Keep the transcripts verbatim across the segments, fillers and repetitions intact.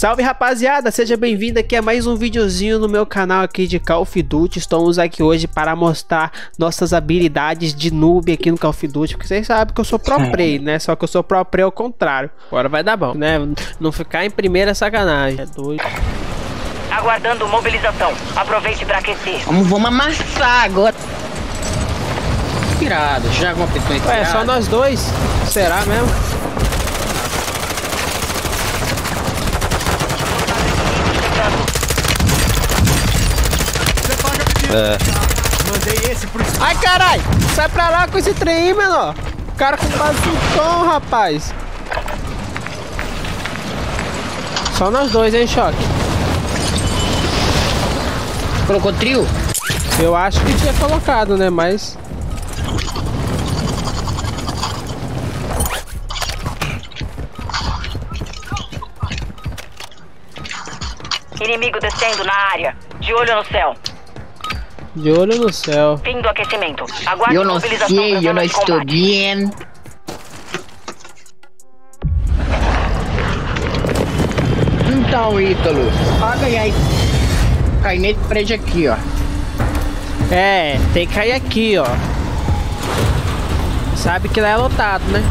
Salve rapaziada, seja bem-vindo aqui a mais um videozinho no meu canal aqui de Call of Duty. Estamos aqui hoje para mostrar nossas habilidades de noob aqui no Call of Duty, porque vocês sabem que eu sou pro play, né? Só que eu sou pro play ao contrário. Agora vai dar bom, né? Não ficar em primeira é sacanagem. É doido. Aguardando mobilização. Aproveite para aquecer. Vamos, vamos amassar agora. Tirado, já alguma pessoa entrada. É só nós dois? Será mesmo? É. Mandei esse pro... Ai, carai! Sai pra lá com esse trem aí, menor! O cara com bazucão, rapaz! Só nós dois, hein, Choque? Colocou trio? Eu acho que tinha colocado, né? Mas... Inimigo descendo na área. De olho no céu. De olho no céu. Fim do aquecimento. Aguarde eu não mobilização sei, eu não estou bem. Então, Ítalo, paga aí. Cai nesse prédio aqui, ó. É, tem que cair aqui, ó. Sabe que lá é lotado, né?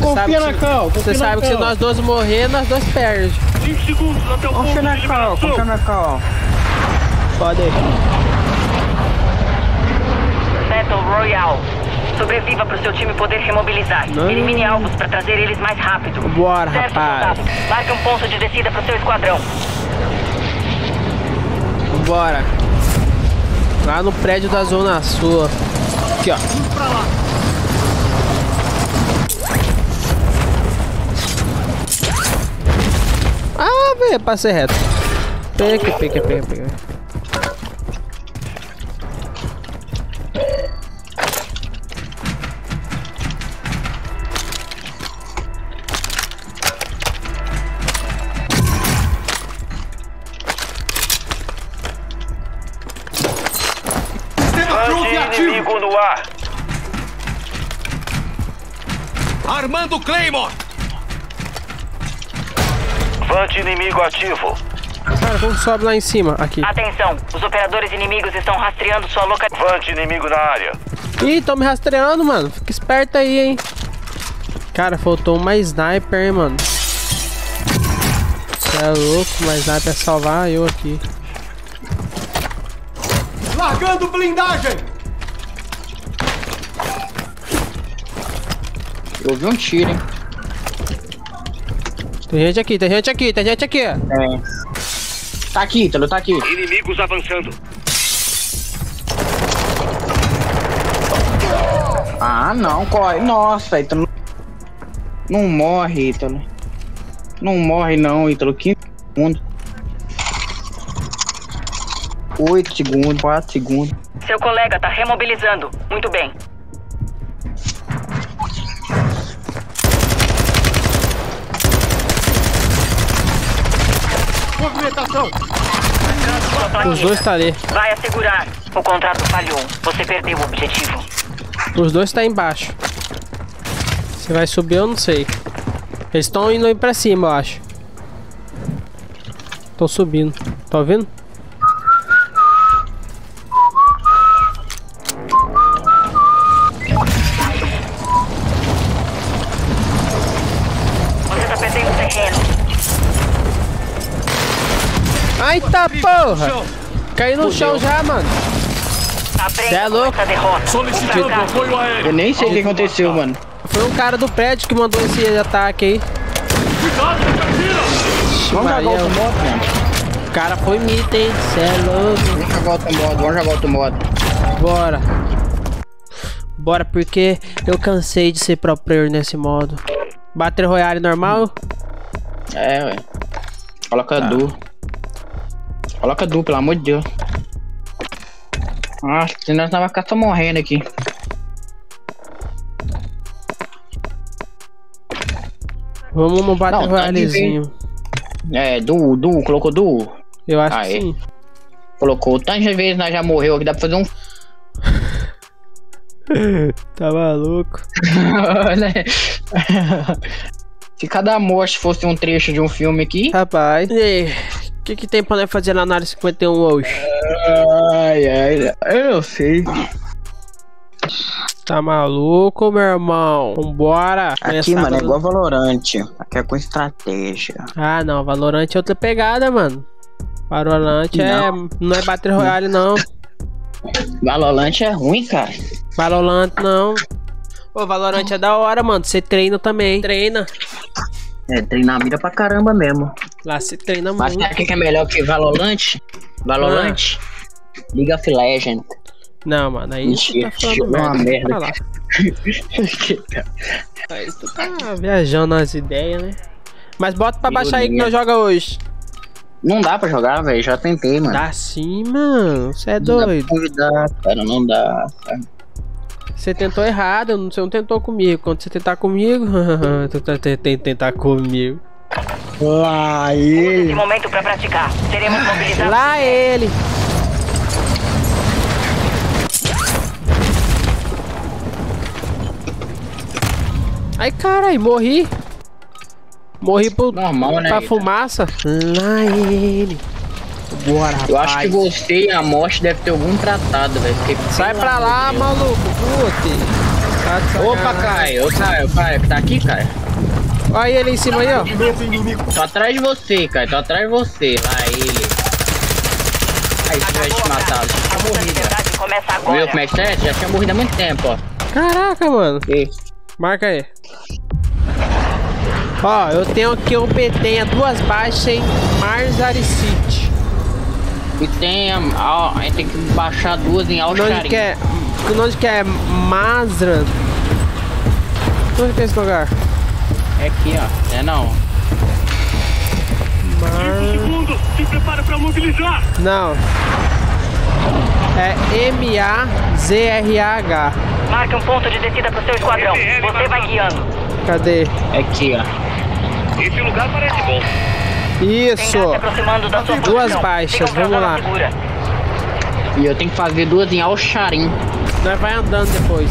Confia na cal. Você sabe que se nós dois morrer, nós dois perde. cinco segundos até o ponto de eliminação. Confia na cal, confia na cal. Pode ir. Battle Royale. Sobreviva para o seu time poder se mobilizar. Não. Elimine alvos para trazer eles mais rápido. Bora, certo, rapaz. Soldado. Marque um ponto de descida para o seu esquadrão. Bora. Lá no prédio da Zona Sul. Aqui, ó. Vamos pra lá. Ah, velho, passei reto. Pega, pega, pega, pega. Inimigo no ar. Armando Claymore. Vante inimigo ativo. Cara, vamos sobe lá em cima, aqui. Atenção, os operadores inimigos estão rastreando sua localização. Vante inimigo na área. Ih, estão me rastreando, mano. Fica esperto aí, hein. Cara, faltou uma sniper, hein, mano. Você é louco, uma sniper é salvar eu aqui. Largando blindagem! Eu vi um tiro, hein? Tem gente aqui, tem gente aqui, tem gente aqui! É. Tá aqui, Ítalo, tá aqui. Inimigos avançando. Ah, não, corre. Nossa, Ítalo. Não morre, Ítalo. Não morre, não, Ítalo. quinze segundos. oito segundos, quatro segundos. Seu colega tá remobilizando. Muito bem. Movimentação. Os dois tá ali. Vai assegurar. O contrato falhou. Você perdeu o objetivo. Os dois tá embaixo. Se vai subir, eu não sei. Eles estão indo aí pra cima, eu acho. Tô subindo. Tá ouvindo? Eita porra! Caiu no chão já, mano. Você é louco? Solicitando apoio aéreo. Eu nem sei o que aconteceu, mano. Foi um cara do prédio que mandou esse ataque aí. Cuidado, vamos jogar outro modo, mano. O cara foi mito, hein? Você é louco. Vamos jogar outro modo, vamos jogar outro modo. Bora. Bora, porque eu cansei de ser pro player nesse modo. Battle Royale normal? É, ué. Coloca duro. Coloca dupla, pelo amor de Deus. Nossa, senão nós tava só morrendo aqui. Vamos no Battle Royalezinho. É, duo, duo, colocou duo? Eu acho aí. Que sim. Colocou. Tantas vezes nós já morreu aqui, dá pra fazer um... Tá maluco. Se cada morte fosse um trecho de um filme aqui... Rapaz... E o que, que tem pra nós fazer na análise cinquenta e um hoje? Ai, ai, ai... Eu não sei... Tá maluco, meu irmão? Vambora! Aqui, mano, é igual Valorant. Aqui é com estratégia. Ah, não. Valorant é outra pegada, mano. Valorant é... Não é Battle Royale, não. Valorant é ruim, cara. Valorant, não. Pô, Valorant é da hora, mano. Você treina também. Treina. É, treinar a mira pra caramba mesmo. Lá se treina muito. Mas sabe o que é melhor que Valorant? Valorant? Ah. League of Legends. Não, mano, aí mentira, tu tá falando merda, uma merda. Pra lá. Aí tu tá viajando nas ideias, né? Mas bota pra baixar aí que nós joga hoje. Não dá pra jogar, velho, já tentei, mano. Dá sim, mano, você é doido. Não dá, cara, não dá, cara. Você tentou errado, você não tentou comigo. Quando você tentar comigo, tu tem que tentar comigo. Lá ele. Momento pra praticar. Teremos mobilidade. Lá ele. Ai, carai, morri. Morri pro, normal, né, pra fumaça. Lá ele. Bora, rapaz. Eu acho que gostei, a morte deve ter algum tratado, velho. Sai pra lá, meu maluco. Puta. Opa, Caio. Caio, Caio, tá aqui, Caio? Olha ele em cima aí, ó. Tô atrás de você, Caio. Tô atrás de você. Lá ele. Aí, se tivesse te matado. Já tinha morrido, cara. Viu como é que é? Já tinha morrido há muito tempo, ó. Caraca, mano. E? Marca aí. Ó, eu tenho aqui um P T, duas baixas em Marzaricite. E tem a, a, a gente tem que baixar duas em Alcharim. Onde que é? Onde que é? Mazran. Onde que é esse lugar? É aqui, ó. É não. Mar... Se prepara pra mobilizar. Não. É M A Z R A H. Marca um ponto de descida pro seu esquadrão. Você vai guiando. Cadê? É aqui, ó. Esse lugar parece bom. Isso. Da sua duas baixas, vamos lá. Segura. E eu tenho que fazer duas em Alcharim. Nós vai andando depois.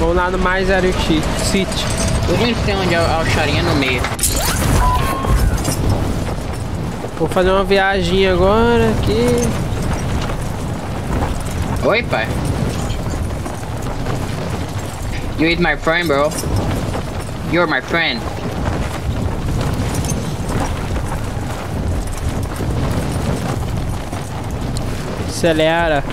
Vamos lá no mais Aerocity. Eu nem sei onde é Alcharim, é no meio. Vou fazer uma viagem agora aqui. Oi, pai. You ain't my friend, bro. You're my friend. Acelera.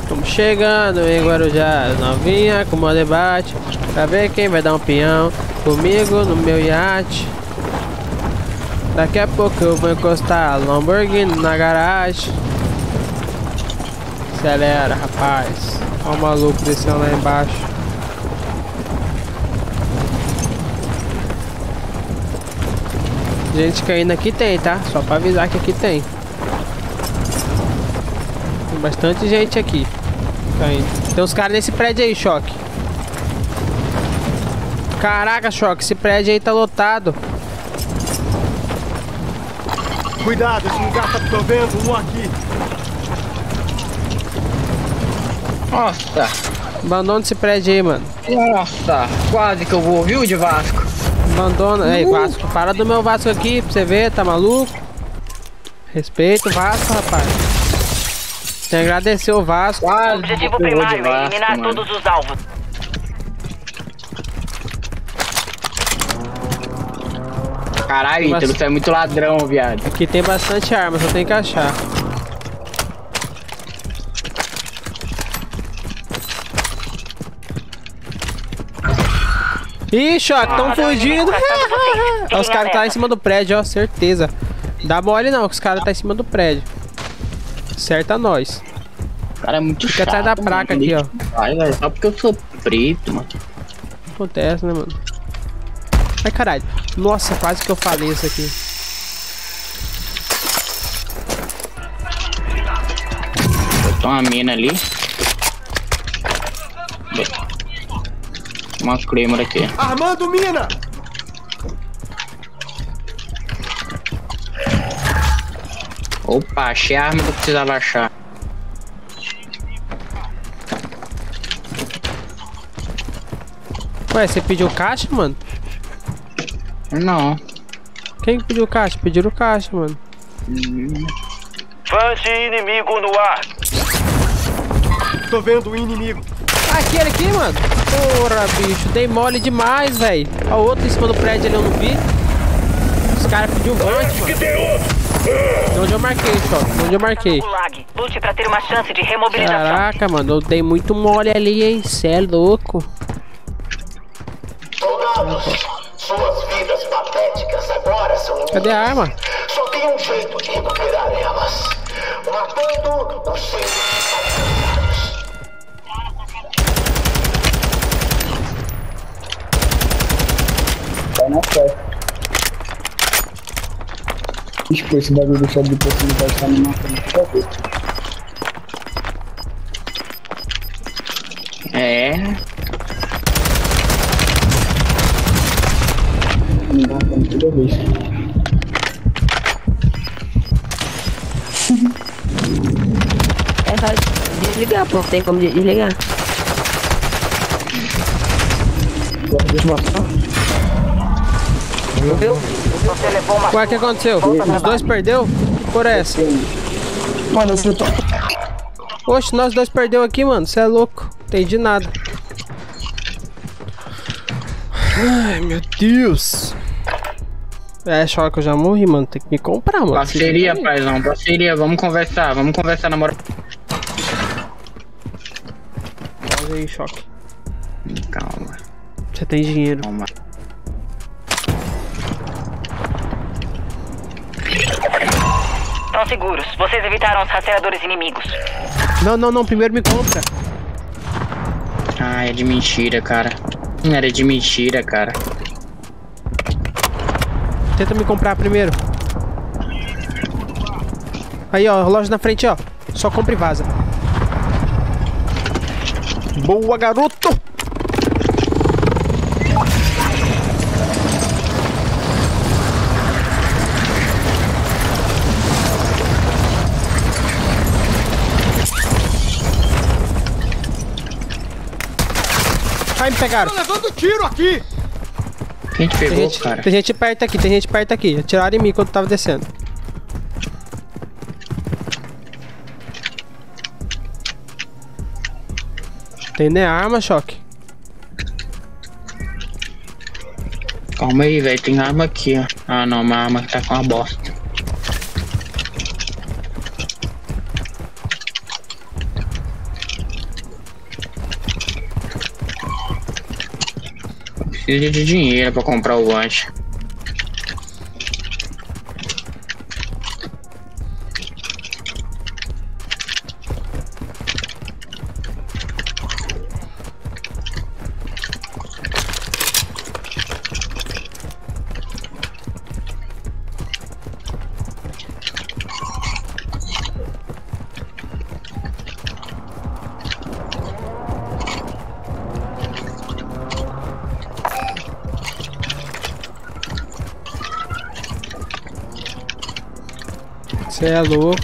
Estamos chegando em Guarujá. Novinha, com o debate. Pra ver quem vai dar um pião comigo no meu iate. Daqui a pouco eu vou encostar a Lamborghini na garagem. Acelera, rapaz. Olha o maluco descendo lá embaixo. Gente caindo aqui tem, tá? Só pra avisar que aqui tem. Tem bastante gente aqui caindo. Tem uns caras nesse prédio aí, Choque. Caraca, Choque, esse prédio aí tá lotado. Cuidado, esse lugar tá provendo um aqui. Nossa. Abandona esse prédio aí, mano. Nossa, quase que eu vou, viu, de Vasco? Abandona. Ei, Vasco, para do meu Vasco aqui pra você ver, tá maluco? Respeita o Vasco, rapaz. Tem que agradecer o Vasco. Quase objetivo primário, Vasco, eliminar mano. Todos os alvos. Caralho, Ítalo, bast... tu é muito ladrão, viado. Aqui tem bastante arma, só tem que achar. Ixi, ó, tão fugindo. Ó, os caras tá lá em cima do prédio, ó, certeza. Dá mole não, que os caras tá em cima do prédio. Certa nós. O cara é muito chato. Fica atrás da placa aqui, ó. Ai, velho, só porque eu sou preto, mano. Acontece, né, mano? Ai, caralho. Nossa, quase que eu falei isso aqui. Botou uma mina ali. Uma Claymore aqui. Armando mina! Opa, achei a arma que eu precisava achar. Ué, você pediu caixa, mano? Não. Quem pediu caixa? Pediram caixa, mano. Hum. Avance inimigo no ar. Tô vendo o inimigo. Aquele aqui, mano. Porra, bicho. Dei mole demais, velho. Ó, o outro em cima do prédio ali, eu não vi. Os caras pediram vante, mano. De onde eu marquei, só. De onde eu marquei. Lute pra ter uma chance de remobilização. Caraca, mano. Eu dei muito mole ali, hein. Cê é louco. Soldados, suas vidas patéticas agora são... Cadê a arma? Só tem um jeito de recuperar elas. Matando os seus... Não sei. Tipo, esse bagulho do choque de oportunidade tá me matando toda vez. É. Me matando toda vez. É só desligar, pô. Tem como desligar. Deixa eu mostrar. Ué, o que aconteceu? Os dois perdeu? Por essa. Mano, eu tô... Oxe, nós dois perdeu aqui, mano. Você é louco. Não entendi nada. Ai, meu Deus. É, choca que eu já morri, mano. Tem que me comprar, mano. Parceria, paizão. Parceria. Vamos conversar. Vamos conversar, na moral. Faz aí, choque. Calma. Você tem dinheiro. Calma. Estão seguros. Vocês evitaram os rastreadores inimigos. Não, não, não. Primeiro me compra. Ah, é de mentira, cara. Era de mentira, cara. Tenta me comprar primeiro. Aí, ó. Loja na frente, ó. Só compra e vaza. Boa, garoto! Me pegaram. Tô levando tiro aqui. Quem te pegou, tem gente, cara? Tem gente perto aqui, tem gente perto aqui. Atiraram em mim quando eu tava descendo. Tem nem arma, choque. Calma aí, velho. Tem arma aqui, ó. Ah, não. Uma arma que tá com uma bosta. Preciso de dinheiro pra comprar o lanche. Você é louco.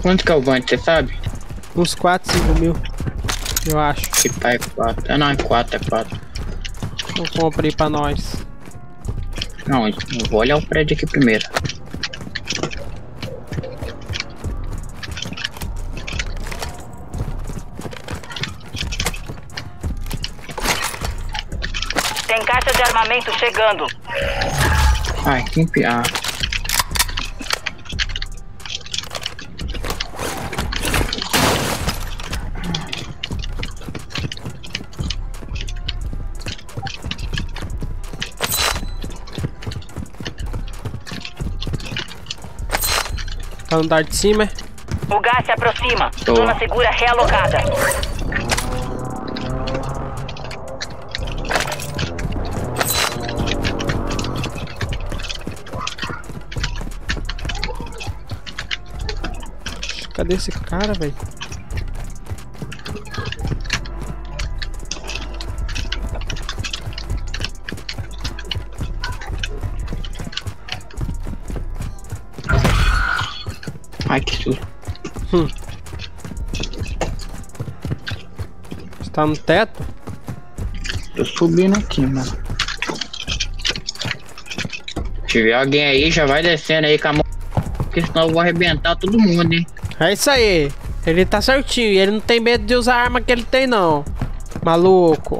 Quanto que é o vante, você sabe? Uns quatro, cinco mil. Eu acho. Que pai é quatro. Ah, não, é quatro, é quatro. Não compra aí pra nós. Não, eu vou olhar o prédio aqui primeiro. Armamento chegando. Ai, que piada. Tá no andar de cima. O gás se aproxima. Tô. Zona segura realocada. Cadê esse cara, velho? Ai, que susto. Hum. Você tá no teto? Tô subindo aqui, mano. Se tiver alguém aí, já vai descendo aí com a mão. Porque senão eu vou arrebentar todo mundo, hein? É isso aí. Ele tá certinho. Ele não tem medo de usar a arma que ele tem, não. Maluco.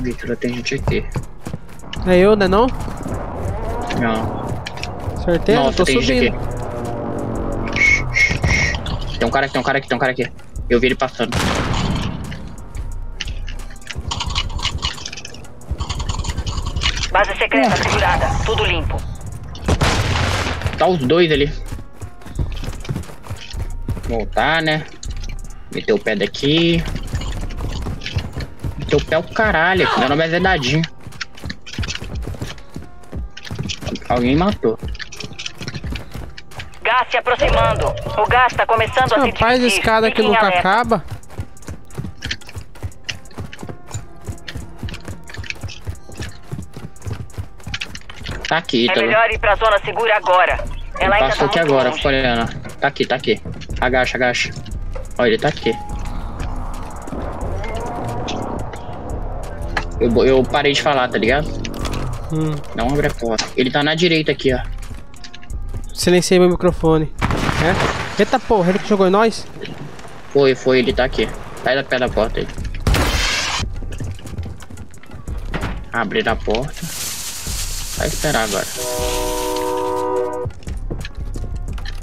Vitor, tem gente aqui. É eu, né, não? Não. Certeza? Não, tô subindo. Tem um cara aqui, tem um cara aqui, tem um cara aqui. Eu vi ele passando. Base secreta segurada, tudo limpo. Tá os dois ali. Voltar, né? Meteu o pé daqui. Meteu o pé o caralho. Meu nome é Zedadinho. Alguém matou. Gás se aproximando. O gás tá começando a se dividir. Rapaz, escada que nunca acaba. Tá aqui, tá. É melhor ir pra zona segura agora. Ela ainda passou aqui agora, Floriana. Tá aqui, tá aqui. Agacha, agacha. Olha, ele tá aqui. Eu, eu parei de falar, tá ligado? Hum. Não abre a porta. Ele tá na direita aqui, ó. Silenciei meu microfone. É? Eita porra, ele que jogou em nós? Foi, foi, ele tá aqui. Sai da pé da porta aí. Abrir a porta. Vai esperar agora.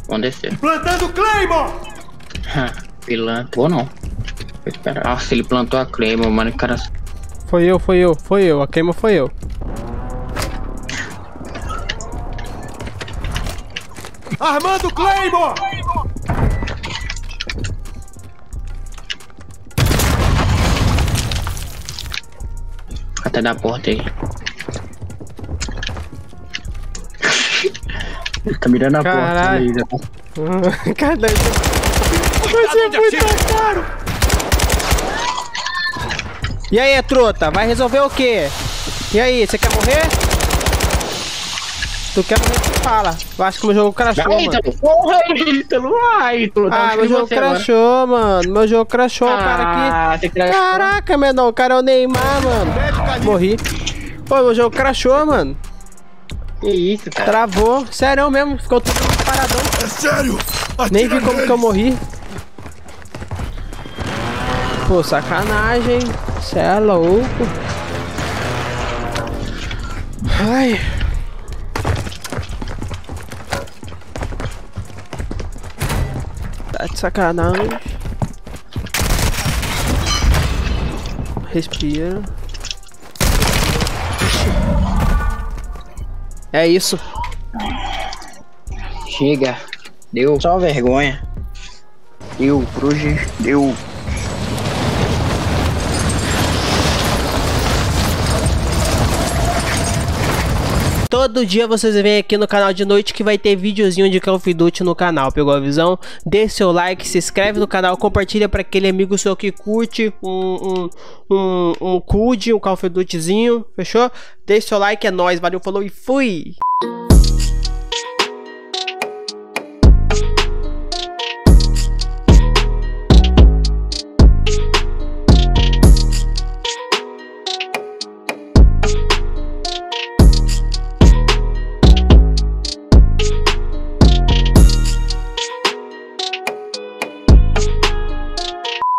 Vamos descer. Plantando Claymore! Pilantra, ou não. Vou esperar. Ah, se ele plantou a Claymore, mano, cara. Foi eu, foi eu, foi eu. A Claymore foi eu. Armando Claymore! Até da porta aí. Ele tá mirando a caralho. Porta aí. Cadê? Você é muito caro! E aí, truta? Vai resolver o quê? E aí, você quer morrer? Tu quer morrer, tu fala. Eu acho que meu jogo crashou, vai, mano. Porra, Ítalo, vai, Ítalo. Ah, meu jogo crashou, mano. Meu jogo crashou, ah, o cara aqui. Caraca, menor, o cara é o Neymar, mano. Morri. Pô, meu jogo crashou, mano. Que isso, cara. Travou. Sério mesmo, ficou tudo paradão. É sério? Atira nem vi como deles. Que eu morri. Pô, sacanagem. Cê é louco. Ai. Tá de sacanagem. Respira. É isso. Chega. Deu. Só vergonha. Deu. Hoje deu. Todo dia vocês vêm aqui no canal de noite que vai ter videozinho de Call of Duty no canal. Pegou a visão? Dê seu like, se inscreve no canal, compartilha pra aquele amigo seu que curte um, um, um, um C U D, um Call of Dutyzinho, fechou? Deixe seu like, é nóis, valeu, falou e fui!